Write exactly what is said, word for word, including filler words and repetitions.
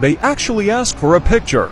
They actually asked for a picture.